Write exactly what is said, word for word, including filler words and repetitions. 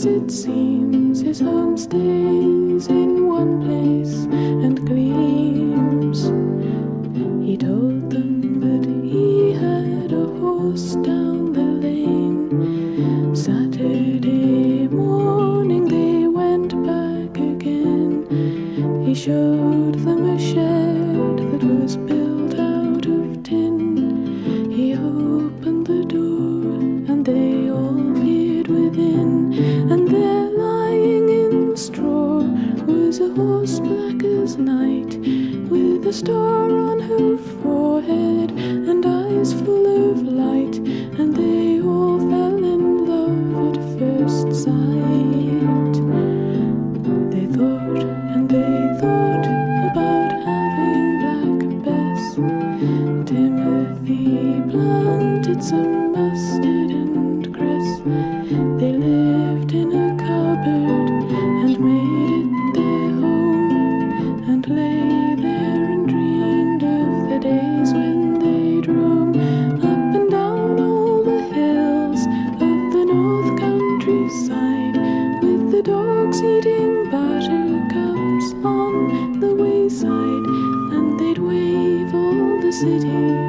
as it seems, his home stays in one place and gleams. He told them that he had a horse down the lane. Saturday morning they went back again. He showed them a shed that was built out of tin. He opened the door and they all peered within, and there lying in straw was a horse black as night, with a star on her forehead and eyes full of light, and they all fell in love at first sight. They thought and they thought about having Black Bess. Timothy planted some mustard and cress. They lived in a cupboard and made it their home, and lay there and dreamed of the days when they'd roam up and down all the hills of the north countryside, with the dogs eating buttercups on the wayside, and they'd wave all the city